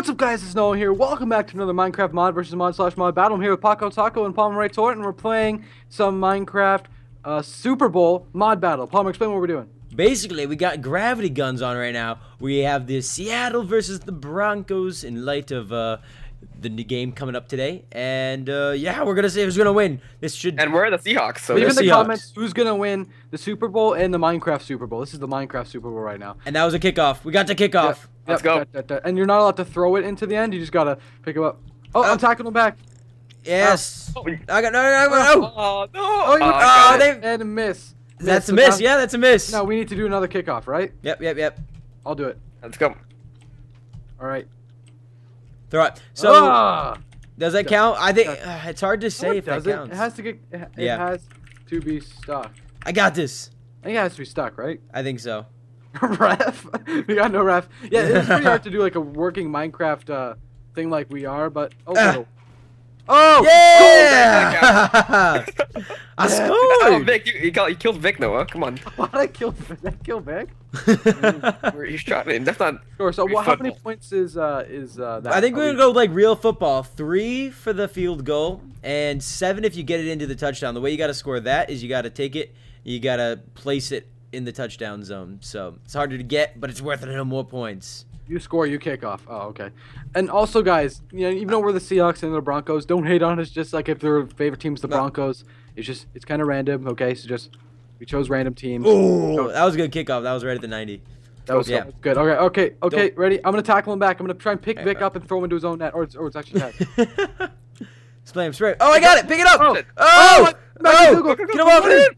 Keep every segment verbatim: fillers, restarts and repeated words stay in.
What's up, guys? It's Noel here. Welcome back to another Minecraft mod versus mod slash mod battle. I'm here with Paco Taco and Palmer Ray Tort, and we're playing some Minecraft uh, Super Bowl mod battle. Palmer, explain what we're doing. Basically, we got gravity guns on right now. We have the Seattle versus the Broncos in light of uh, the new game coming up today. And uh, yeah, we're going to see who's going to win. This should. And we're the Seahawks. So leave in the Seahawks. Comments who's going to win the Super Bowl and the Minecraft Super Bowl. This is the Minecraft Super Bowl right now. And that was a kickoff. We got the kickoff. Yeah. Let's go. And you're not allowed to throw it into the end. You just gotta pick him up. Oh, uh, I'm tackling him back. Yes. Oh. I got no, no, no, no. Oh, no. Oh, you oh, they and a miss. miss. That's a miss. Yeah, that's a miss. No, we need to do another kickoff, right? Yep, yep, yep. I'll do it. Let's go. All right. Throw it. So ah. does that count? I think uh, it's hard to say no, if that it. counts. It has to get. It yeah. has to be stuck. I got this. I think it has to be stuck, right? I think so. Ref? We got no ref. Yeah, it's pretty hard to do like a working Minecraft uh, thing like we are, but oh, uh, no. oh, yeah! Cool, I scored. Oh, Vic, you, you, got, you killed Vic, Noah. Come on. What? I killed Vic. I killed Vic. You shot him. That's not. Sure. So, well, how many points is uh is uh that? I think we're gonna go like real football. Three for the field goal and seven if you get it into the touchdown. The way you got to score that is you got to take it. You got to place it in the touchdown zone, so it's harder to get, but it's worth it to more points. You score, you kick off. Oh, okay. And also, guys, you know, even though we're the Seahawks and the Broncos, don't hate on us. Just like if their favorite team's the no. Broncos, it's just it's kind of random. Okay, so just we chose random teams. Oh, so, that was a good kickoff. That was right at the ninety. That was yeah. good. Okay, okay, okay. Don't. Ready? I'm gonna tackle him back. I'm gonna try and pick right, Vic bro. up and throw him into his own net, or it's, or it's actually net. Slam straight. Oh, I got it. Pick it up. Oh, oh, oh, oh. Get him off it.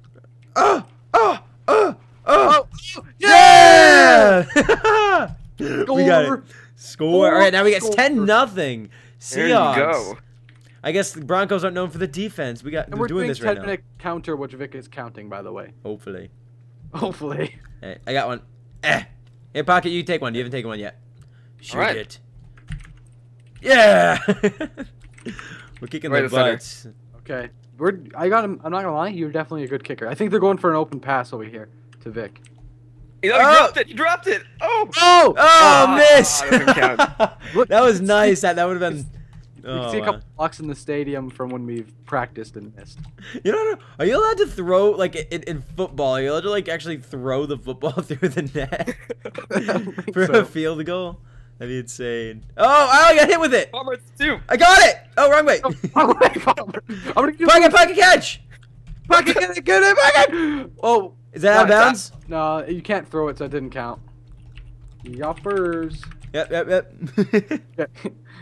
Oh, oh, oh. Oh, oh, yeah! yeah! We got it. Score. All right, now we get ten nothing. Seahawks. There you go. I guess the Broncos aren't known for the defense. We got and we're doing, doing this right now. We're doing ten minute counter, which Vic is counting, by the way. Hopefully. Hopefully. Hey, I got one. Eh. Hey, Pocket, you take one. You haven't taken one yet. Shoot right. it. Yeah! We're kicking right the butts. Center. Okay. We're. I got him. I'm not gonna lie. You're definitely a good kicker. I think they're going for an open pass over here. To Vic. He, oh, he dropped it! He dropped it! Oh! Oh! Oh, oh miss! Oh, that, that was nice. That that would have been... You oh, can see wow. a couple blocks in the stadium from when we've practiced and missed. You don't know... Are you allowed to throw, like, in, in football, are you allowed to, like, actually throw the football through the net? For so. a field goal? That'd be insane. Oh! Oh, I got hit with it! Palmer, two. I got it! Oh, wrong way! Oh, wrong way, Palmer! I'm gonna do pocket, pocket catch! Pocket, get it, get it, pocket! Oh! Is that out of bounds? No, you can't throw it, so it didn't count. Yuppers. Yep, yep, yep.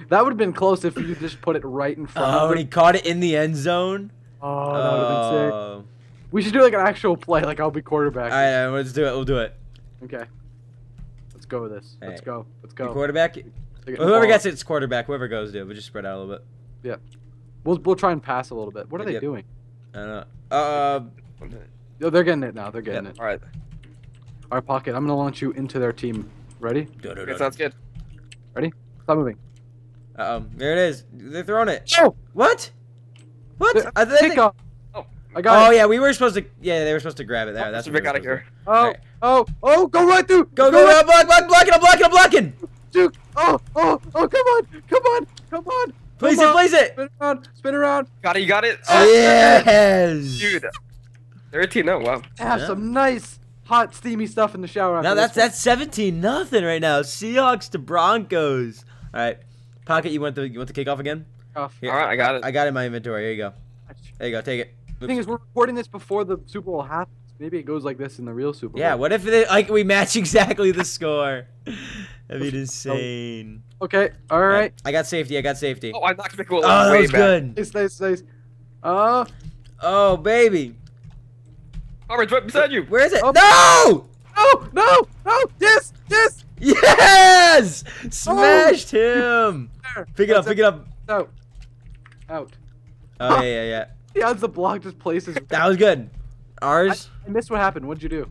That would have been close if you just put it right in front oh, of him. Oh, and he caught it in the end zone? Oh, that oh. would have been sick. We should do like an actual play, like I'll be quarterback. All right, all right, let's do it. We'll do it. Okay. Let's go with this. All let's right. go. Let's go. You quarterback? Well, whoever gets it, it's quarterback. Whoever goes, dude. We'll just spread out a little bit. Yeah. We'll, we'll try and pass a little bit. What are yep. they doing? I don't know. Uh... Oh, they're getting it now. They're getting yeah. it. All right. All right, Pocket. I'm going to launch you into their team. Ready? Do, do, do, okay, sounds do. good. Ready? Stop moving. Uh-oh. There it is. They're throwing it. Oh! What? What? They're, I think... Off. Oh, I got oh it. yeah. We were supposed to... Yeah, they were supposed to grab it there. Oh, That's what we got here. Oh, right. oh, oh, go right through. Go, go, go. Right. Block, block, blocking. I'm blocking. I'm blocking. Dude. Oh, oh, oh, come on. Come on. Come on. Place it. Place it. Spin around. Spin around. Got it. You got it. Oh, yes. Dude. thirteen oh, wow. I have yeah. some nice, hot, steamy stuff in the shower. After now that's that's seventeen nothing right now. Seahawks to Broncos. All right, Pocket, you want the you want the kickoff again? Off. Here, all right, I got it. I got it in my inventory. Here you go. There you go. Take it. Oops. The thing is, we're recording this before the Super Bowl happens. Maybe it goes like this in the real Super Bowl. Yeah. What if they, like we match exactly the score? That'd be insane. Okay. All right. All right. I got safety. I got safety. Oh, I knocked the goal. Oh, that way was back. good. Nice, nice, nice. Oh. Oh, baby. It's right beside you. Where is it? Oh. No! No! No! No! Yes! Yes! Yes! Smashed oh. him! Pick it up! Pick it up! Out! Out! Oh yeah, yeah, yeah. Yeah, the block just places. That was good. Ours. I, I missed what happened. What'd you do?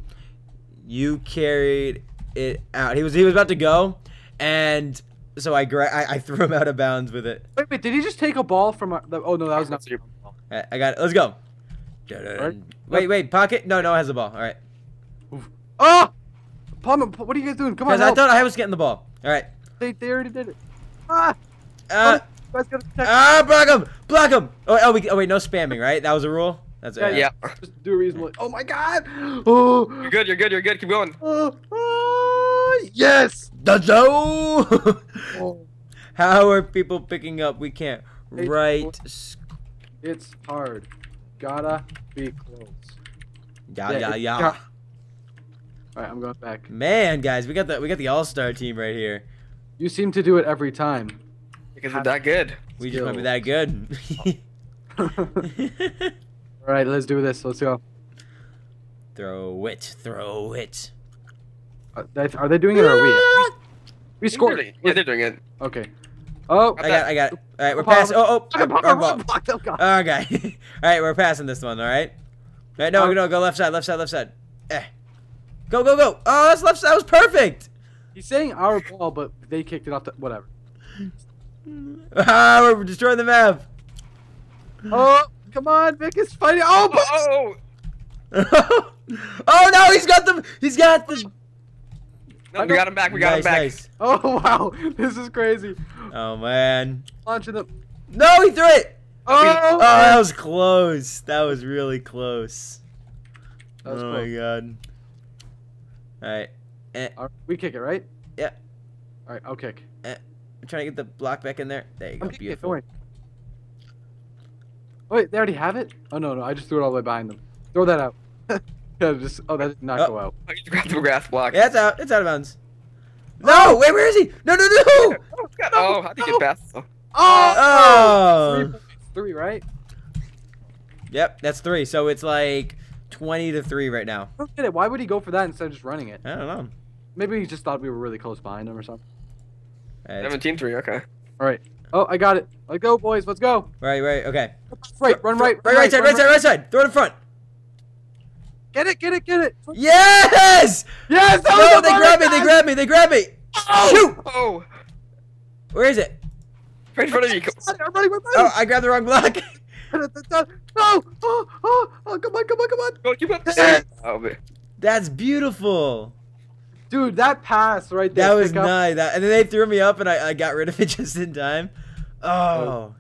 You carried it out. He was he was about to go, and so I gra I, I threw him out of bounds with it. Wait, wait! Did he just take a ball from? Our, the, oh no, that was not. Right, I got it. Let's go. Right. Wait, wait, Pocket? No, no, it has the ball. All right. Oof. Oh! Palmer, what are you guys doing? Come on, Because I thought I was getting the ball. All right. They, they already did it. Ah! Uh, oh, ah! Block him! Block him! Oh, oh, we, oh, wait, no spamming, right? That was a rule? That's yeah, it. Yeah. yeah. Just do reasonably. Oh my god! Oh. You're good, you're good, you're good. Keep going. Oh, oh, yes! Dojo! Oh. How are people picking up? We can't. Hey, right. It's hard. Gotta be close. Yeah, yeah, yeah. yeah. yeah. Alright, I'm going back. Man, guys, we got the we got the all-star team right here. You seem to do it every time. Because we're that good. We just might be that good. Alright, let's do this. Let's go. Throw it. Throw it. Are they, are they doing it or are we? We scored. Yeah, they're doing it. Okay. Oh, I got it, I got it. Alright, we're passing. Oh, oh. Oh, okay. Alright, we're passing this one, alright? Alright, no, no, go left side, left side, left side. Eh. Go, go, go. Oh, that's left side. That was perfect. He's saying our ball, but they kicked it off the... Whatever. Ah, we're destroying the map. Oh, come on. Vic is fighting. Oh, oh, oh. Oh, no. He's got the... He's got the... No, we got him back. We got nice, him back. Nice. Oh, wow. This is crazy. Oh, man. Launching the... No, he threw it. Oh, oh that was close. That was really close. That was oh, cool. my God. All right. Eh. All right. We kick it, right? Yeah. All right, I'll kick. Eh. I'm trying to get the block back in there. There you go. Beautiful. It, oh, wait, they already have it? Oh, no, no. I just threw it all the way behind them. Throw that out. yeah, just, oh, that did not oh. go out. I just grabbed the grass block. Yeah, it's out. It's out of bounds. No! Wait, where is he? No, no, no! Oh, God. no, oh how did no. you get past him? Oh! oh. oh. Three, three, right? Yep, that's three. So it's like... twenty to three right now. I don't get it. Why would he go for that instead of just running it? I don't know. Maybe he just thought we were really close behind him or something. seventeen three, okay. All right. Oh, I got it. Let's go, boys. Let's go. Right, right, okay. Right, run right. Right, right side, right side, right side. Throw it in front. Get it, get it, get it. Yes! Yes! No, they grabbed me, they grabbed me, they grabbed me. Oh! Shoot! Oh! Where is it? Right in front of you. I'm running, I'm running. Oh, I grabbed the wrong block. No! Oh, oh, oh, come on, come on, come on! Go, keep up the oh, man. That's beautiful, dude. That pass right there. That was nice. That, and then they threw me up, and I, I got rid of it just in time. Oh, oh.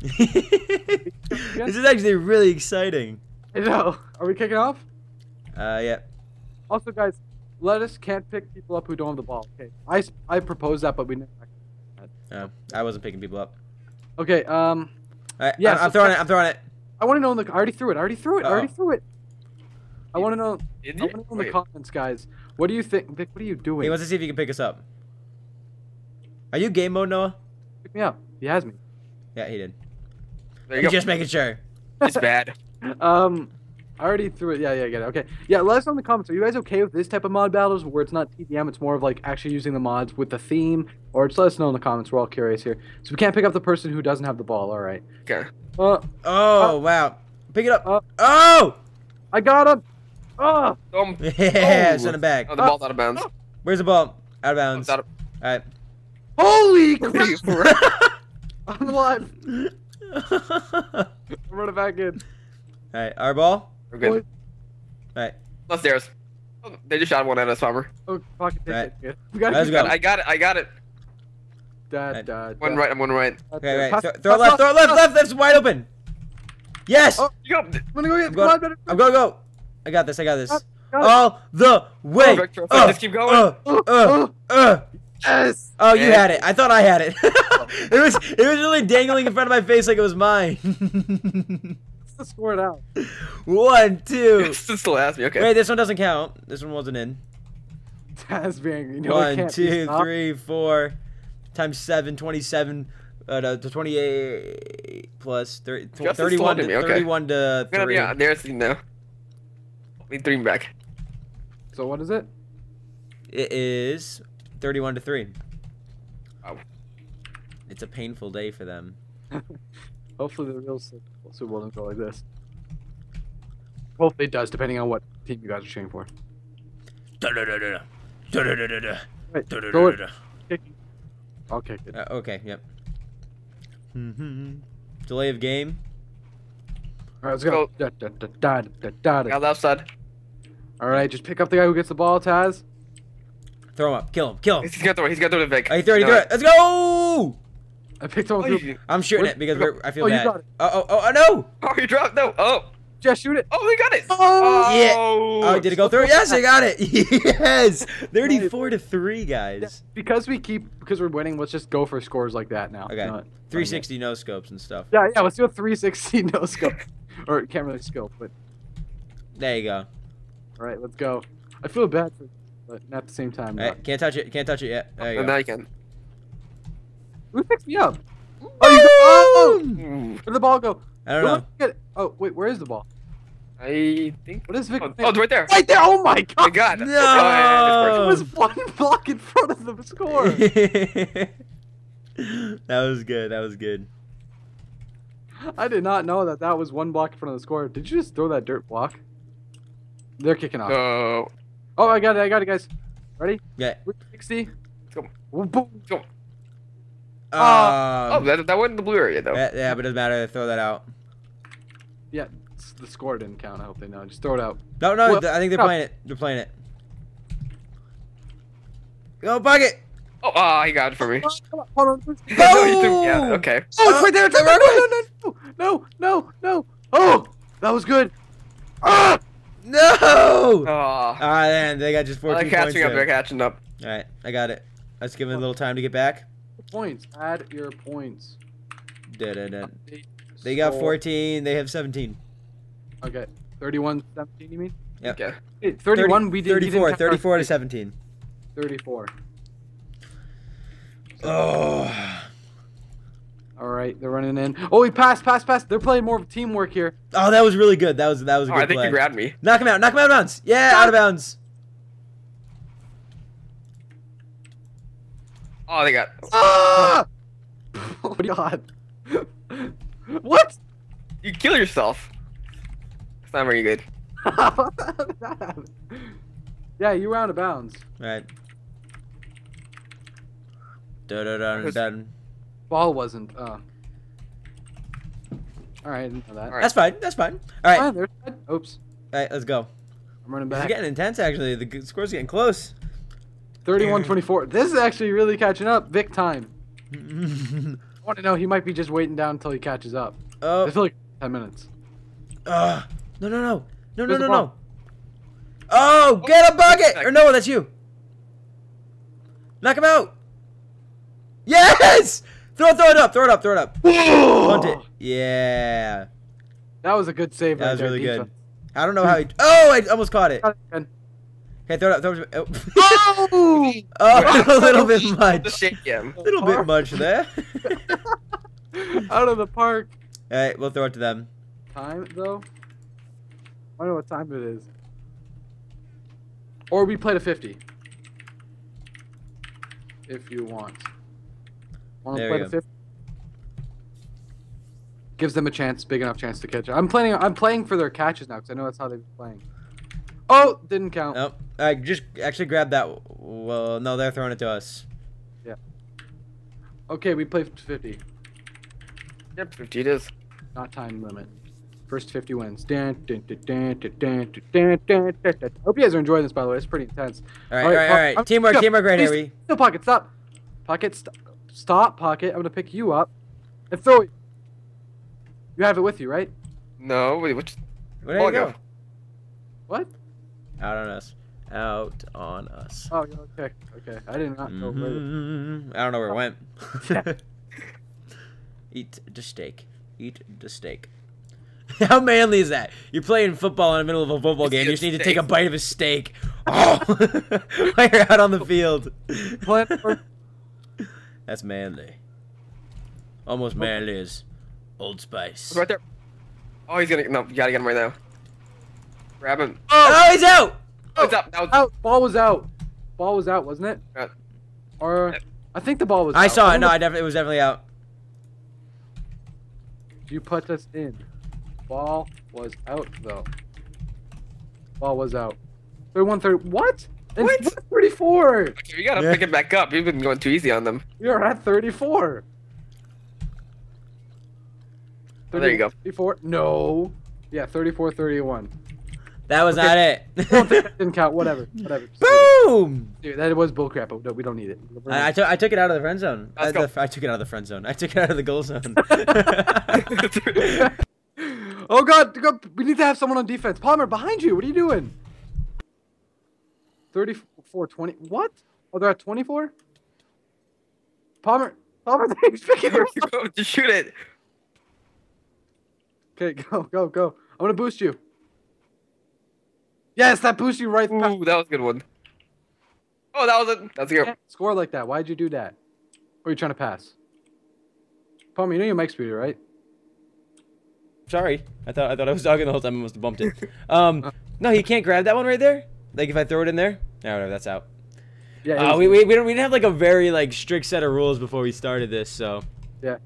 This is actually really exciting. I know. Are we kicking off? Uh, yeah. Also, guys, let us can't pick people up who don't have the ball. Okay, I I proposed that, but we never. Oh, I wasn't picking people up. Okay. Um. Right, yeah, I'm, so I'm throwing it. I'm throwing it. I want to know in the. I already threw it. I already threw it. Uh -oh. I already threw it. I want to know. I want to know in the comments, guys. What do you think, Vic? What are you doing? He wants to see if you can pick us up. Are you game mode, Noah? Pick me up. He has me. Yeah, he did. There you I'm go. Just making sure. It's bad. um, I already threw it. Yeah, yeah, I get it. Okay. Yeah, let us know in the comments. Are you guys okay with this type of mod battles where it's not T D M? It's more of like actually using the mods with the theme. Or just let us know in the comments. We're all curious here. So we can't pick up the person who doesn't have the ball. All right. Okay. Uh, oh, uh, wow. Pick it up. Uh, oh! I got him. Oh! Um, yeah, oh. Send him back. Oh, the ball's uh, out of bounds. Oh. Where's the ball? Out of bounds. Out of... All right. Holy crap! I'm alive. I'm running back in. All right. Our ball? We're good. All right. Plus theirs. Oh, they just shot one at us, Palmer. Oh, Pocket did right. it. We got it. I got it. I got it. Da, da, da. One right, I'm one right. Okay, right. Throw, throw left, throw left, left. That's wide open. Yes. Oh, you go. I'm gonna go get. I'm going to go, go. I got this. I got this. Got All the way. Oh, uh, just keep going. Uh, uh, uh, uh. Yes. Oh, you yeah. had it. I thought I had it. it was. It was really dangling in front of my face like it was mine. Let's score it out. One, two. This still has me. Okay. Wait, this one doesn't count. This one wasn't in. That's being. You know, one, two, three, four. Times seven, twenty-seven, uh, no, to twenty-eight plus thirty, thirty-one to, to okay. thirty-one to three. Yeah, there's now. We three back. So what is it? It is thirty-one to three. Oh. It's a painful day for them. Hopefully the real Super Bowl doesn't go like this. Hopefully it does, depending on what team you guys are cheering for. Da da da da da da da da da da da da da da. I'll kick it. Uh, okay, yep. Mm-hmm. Delay of game. Alright, let's go. Da, da, da, da, da, da, da. Got left side. Alright, just pick up the guy who gets the ball, Taz. Throw him up. Kill him. Kill him. He's got to throw it. He's got to throw it, Vic. Oh, he threw it. He threw it. Let's go. I picked him up. I'm shooting it because we're, I feel oh, bad. You got it. Oh, oh, oh, no. Oh, he dropped. No. Oh. Just shoot it. Oh, he got it. Oh. Yeah. Oh, did it go through? Yes, I got it. Yes. thirty-four to three, guys. Because we keep, because we're winning, let's just go for scores like that now. Okay. Not three sixty no scopes and stuff. Yeah, yeah. Let's do a three sixty no scope. Or can't really scope, but. There you go. All right, let's go. I feel bad for, but not at the same time. All right, can't touch it. Can't touch it yet. There you go. Now you can. Who picked me up? Boom! Oh, you go. Oh, where'd the ball go? I don't where know. Oh, wait, where is the ball? I think. What is Vic? Oh, oh, it's right there. Right there. Oh, my God. My God. No. Oh, it was one block in front of the score. That was good. That was good. I did not know that that was one block in front of the score. Did you just throw that dirt block? They're kicking off. No. Oh, I got it. I got it, guys. Ready? Yeah. sixty. Let's go. Boom. Let's go. Uh, oh, that, that wasn't the blue area, though. Yeah, yeah, but it doesn't matter. Throw that out. Yeah, the score didn't count. I hope they know. Just throw it out. No, no, well, I think they're playing it. They're playing it. Go, Bucket! Oh, uh, he got it for me. Come on, come on, hold on. No! Yeah, okay. Oh, it's right there. It's right there. No, no, no, no. Oh, that was good. Ah! No! Oh. Ah, man, they got just fourteen points. They're catching up. They're catching up. All right, I got it. Let's give it a little time to get back. Points. Add your points. Da, da, da. They got fourteen. They have seventeen. Okay. thirty-one seventeen, you mean? Yeah. Okay. Hey, thirty-one, thirty, we did thirty-four. thirty-four to seventeen. thirty-four. Oh. All right. They're running in. Oh, he passed, passed, passed. They're playing more teamwork here. Oh, that was really good. That was, that was a oh, good play. I think play. He grabbed me. Knock him out. Knock him out of bounds. Yeah, out of bounds. Oh, they got. Ah! Oh my God! What? You kill yourself. It's not very good. Yeah, you were out of bounds. Right. Dun, dun, dun, dun. Ball wasn't. Uh... All right, I didn't know that. All right. That's fine. That's fine. All right. Fine, oops. All right, let's go. I'm running back. It's getting intense, actually. The score's getting close. thirty-one twenty-four. This is actually really catching up. Vic time. I want to know. He might be just waiting down until he catches up. Oh. I feel like ten minutes. Uh, no, no, no. No, There's no, no, no. Oh, get a bucket. Or no, that's you. Knock him out. Yes. Throw, throw it up. Throw it up. Throw it up. Punt it. Yeah. That was a good save. That right was there. Really good. I don't know how he. Oh, I almost caught it. Okay, throw it up, throw it up. Oh, oh, oh, a little bit much. A little bit much there. Out of the park. All right, we'll throw it to them. Time, though? I don't know what time it is. Or we play to fifty. If you want. Want to play to fifty? Gives them a chance, big enough chance to catch it. I'm playing, I'm playing for their catches now because I know that's how they've been playing. Oh, didn't count. Nope. I just actually grabbed that. Well, no, they're throwing it to us. Yeah. Okay, we play fifty. Yep, fifty it is. Not time limit. First fifty wins. Dun, dun, dun, dun, dun, dun, dun, dun, dun, dun. Hope you guys are enjoying this, by the way. It's pretty intense. All right, all right, all right. All right. Teamwork, go. Teamwork right here. No, Pocket, stop. Pocket, st stop, Pocket. I'm going to pick you up and throw it. You have it with you, right? No, wait, which... Where did you go? go? What? Out on us. Out on us. Oh, okay. Okay. I did not know where mm-hmm. I don't know where it went. Yeah. Eat the steak. Eat the steak. How manly is that? You're playing football in the middle of a football it's game. You just need steak. to take a bite of a steak. Oh! While you're out on the field. What? That's manly. Almost manly as Old Spice. Right there. Oh, he's gonna... No, you gotta get him right now. Grab him. Oh, oh he's out. Oh, it's up. That was out. Ball was out. Ball was out, wasn't it? Yeah. Or I think the ball was I out. I saw it. No, I definitely it was definitely out. You put us in. Ball was out though. Ball was out. thirty-one thirty. What? What? It's thirty-four. Okay, you gotta yeah. pick it back up. You've been going too easy on them. You're at thirty-four. thirty, oh, there you go. thirty-four. No. Yeah, thirty-four thirty-one. That was okay. Not it. Didn't count. Whatever. Whatever. Boom! Boom! Dude, that was bullcrap. Oh, no, we don't need it. I, I, took, I took it out of the friend zone. I, the, I took it out of the friend zone. I took it out of the goal zone. Oh, God. We need to have someone on defense. Palmer, behind you. What are you doing? thirty-four, twenty. What? Oh, they're at twenty-four? Palmer. Palmer, thanks. Just shoot it. Okay, go, go, go. I'm going to boost you. Yes, that boosts you right. Ooh, that was a good one. Oh, that was a that's a good one. Score like that. Why'd you do that? Or are you trying to pass? Palmer, you know your mic's muted, right? Sorry, I thought I thought I was talking the whole time. I must have bumped it. Um, no, you can't grab that one right there. Like if I throw it in there, no, whatever, that's out. Yeah. Uh, we we we didn't have like a very like strict set of rules before we started this, so. Yeah.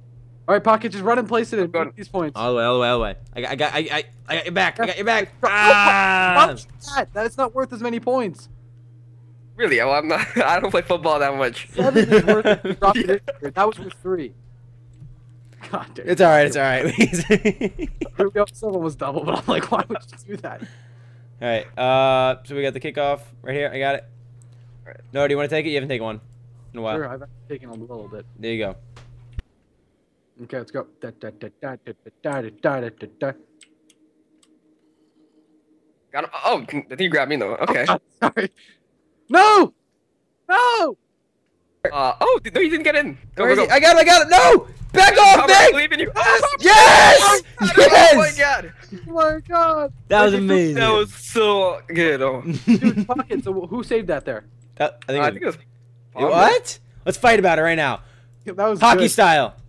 All right, Pocket, just run and place it in these points. All the way, all the way, all the way. I, I got, I, I, I got your back. I got your back. Ah! That? That's not worth as many points. Really? Well, I'm not. I don't play football that much. Seven is worth it. Dropped it in. That was with three. God, dude. It's all right. It's all right. Seven was double, but I'm like, why would you do that? All right. Uh, so we got the kickoff right here. I got it. All right. No, do you want to take it? You haven't taken one in a while. Sure, I've taken a little bit. There you go. Okay, let's go. Got him. Oh, I think you grabbed me though. Okay. Oh, sorry. No! No! Uh, oh, no, you didn't get in. Go, go, go. I got it, I got it. No! Back off, Vic! I believe in you. Yes! Yes! Yes! Oh my god. Oh my god. That was amazing. That was so good. Oh. Dude, Pocket, so who saved that there? That, I think uh, it was. I think it was what? Let's fight about it right now. That was hockey good. Style. Good.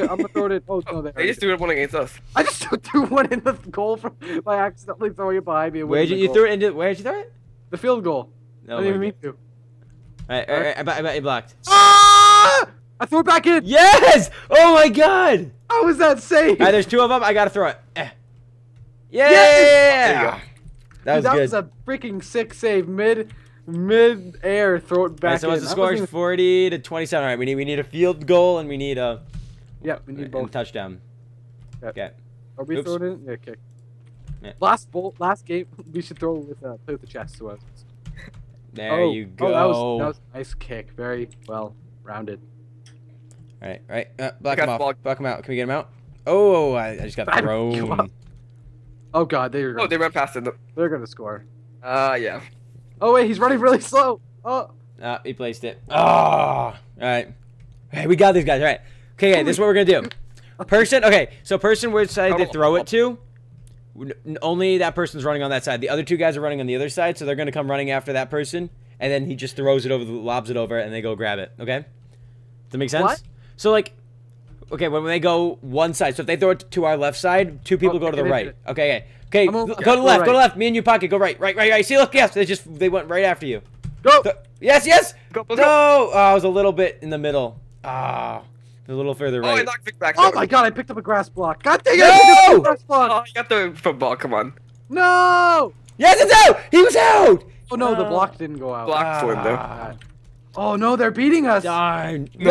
I'm gonna throw it in. Oh, no, there. They just threw it one against us. I just threw one in the goal from by accidentally throwing it behind me. Where'd you, you threw it into? Where'd you throw it? The field goal. No, I didn't even mean to. Alright, alright, I bet you blocked. Ah! I threw it back in. Yes! Oh my God! How was that safe? Alright, there's two of them. I gotta throw it. Eh. Yeah! Yes! Oh, that was Dude, that good. was a freaking sick save mid. Mid air. Throw it back. Right, so in. So the score is even... forty to twenty-seven. Alright, we need we need a field goal and we need a. Yeah, we need both. Touchdown. Yep. Okay. Are we Oops. throwing it in? Yeah, okay. Yeah. Last bowl, last game, we should throw with uh, play with the chest. So there oh, you go. Oh, that was, that was a nice kick. Very well rounded. All right, all right. Uh, block him off. Block him out. Can we get him out? Oh, I, I just got I thrown. Oh God, they were. Gonna, oh, they ran past it. They're gonna score. Uh, yeah. Oh wait, he's running really slow. Oh. Uh, he placed it. Oh. All right. Hey, we got these guys. All right. Okay, okay, this is what we're gonna do. Person, okay, so person which side they throw it to, only that person's running on that side. The other two guys are running on the other side, so they're gonna come running after that person, and then he just throws it over, lobs it over, and they go grab it. Okay, does that make sense? What? So like, okay, when they go one side, so if they throw it to our left side, two people oh, go to the right. Okay, okay, okay, go to the left, go to the left. Me and you, Pocket, go right, right, right, right. See, look, yes, they just they went right after you. Go. Th yes, yes. Go. Go. No, oh, I was a little bit in the middle. Ah. Oh. A little further right. Oh, I knocked Vic back. Oh my God! I picked up a grass block. God dang it! No! I picked up a grass block. Oh, I got the football. Come on. No! Yes, it's out. He was out. Oh no, uh, the block didn't go out. Blocked for him though. Oh no, they're beating us. Darn. No.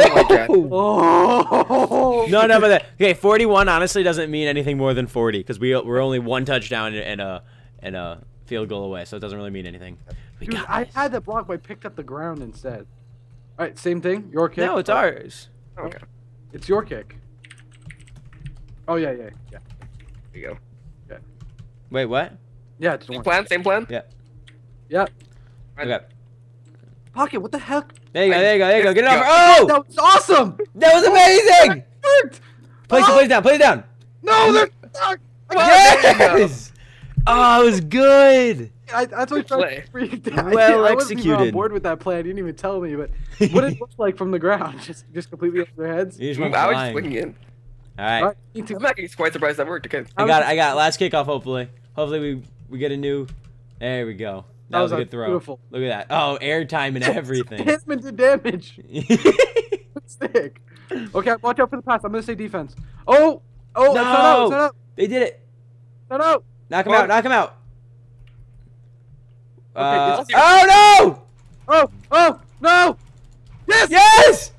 Oh. No, no, but that. Okay, forty-one honestly doesn't mean anything more than forty because we we're only one touchdown and a and a field goal away, so it doesn't really mean anything. We Dude, got I this. had that block, but I picked up the ground instead. All right, same thing. Your kick. No, it's ours. Oh, okay. It's your kick. Oh yeah, yeah, yeah. There you go. Yeah. Wait, what? Yeah, it's same plan. Same plan. Yeah. Yeah. Right. Okay. Pocket, what the heck? There you go. There you go. There you go. Get it over. Oh! That was awesome. That was amazing. Place it. Place it down. Place it down. No, they're stuck. Yes. Oh, it was good. I, that's what I tried to Well I executed. I wasn't on board with that play. I didn't even tell me, but what did it look like from the ground? Just, just completely over their heads. I flying. was just swinging in. All right. All right. I'm actually quite surprised that worked. Okay. I got it. I got it. Last kickoff. Hopefully, hopefully we we get a new. There we go. That, that was, was a good throw. Beautiful. Look at that. Oh, air time and everything. Hit him into damage. Sick. Okay, watch out for the pass. I'm gonna say defense. Oh, oh, no. Out, it's not out. They did it. Not out. Knock him oh. out. Knock him out. Uh, okay, oh no! Oh, oh, no! Yes! Yes!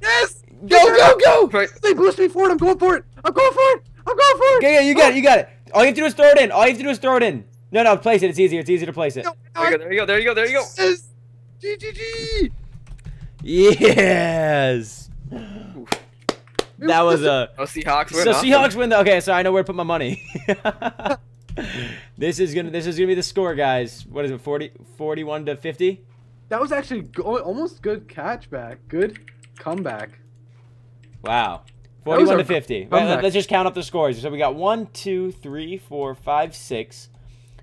Yes! Go, go, go! Right. They boost me for it. I'm going for it. I'm going for it. I'm going for it. Okay, yeah, you got oh. it. You got it. All you have to do is throw it in. All you have to do is throw it in. No, no, place it. It's easier. It's easier to place it. No, There you go, there you go, there you go, there you go. G G G! Yes! Oof. That was a... Oh, Seahawks win. So awesome. Seahawks win. The, okay, so I know where to put my money. This is gonna. This is gonna be the score, guys. What is it? forty, forty-one to fifty. That was actually go almost good catch back. Good comeback. Wow. forty-one to fifty. Right, let's just count up the scores. So we got one, two, three, four, five, six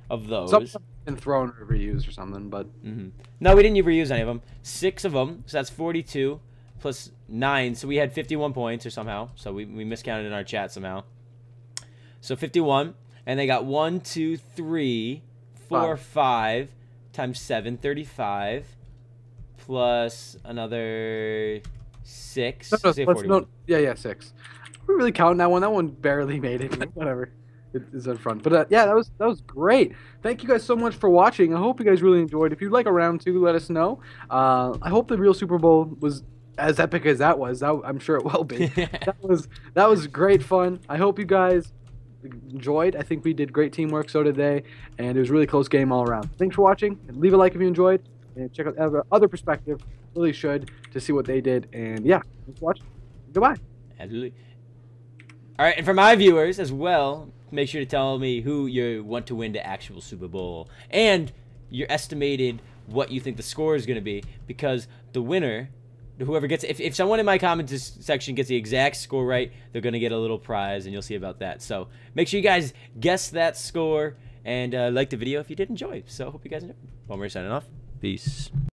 of those. Something been thrown or reused or something, but mm-hmm. No, we didn't reuse any of them. Six of them. So that's forty-two. Plus nine, so we had fifty-one points or somehow. So we, we miscounted in our chat somehow. So fifty-one, and they got one, two, three, four, five, five times seven, thirty-five, plus another six. No, no, say plus, no, yeah, yeah, six. We're really counting that one. That one barely made it. Whatever, it is in front. But uh, yeah, that was that was great. Thank you guys so much for watching. I hope you guys really enjoyed. If you'd like a round two, let us know. Uh, I hope the real Super Bowl was as epic as that was. That, I'm sure it will be. That was that was great fun. I hope you guys enjoyed. I think we did great teamwork, so did they, and it was a really close game all around. Thanks for watching. Leave a like if you enjoyed, and check out the other perspective. Really should to see what they did. And yeah, thanks for watching. Goodbye. Absolutely. All right, and for my viewers as well, make sure to tell me who you want to win the actual Super Bowl and your estimated what you think the score is going to be, because the winner. Whoever gets, if, if someone in my comments section gets the exact score right, they're going to get a little prize, and you'll see about that. So make sure you guys guess that score, and uh, like the video if you did enjoy. So hope you guys enjoyed. Palmer signing off. Peace.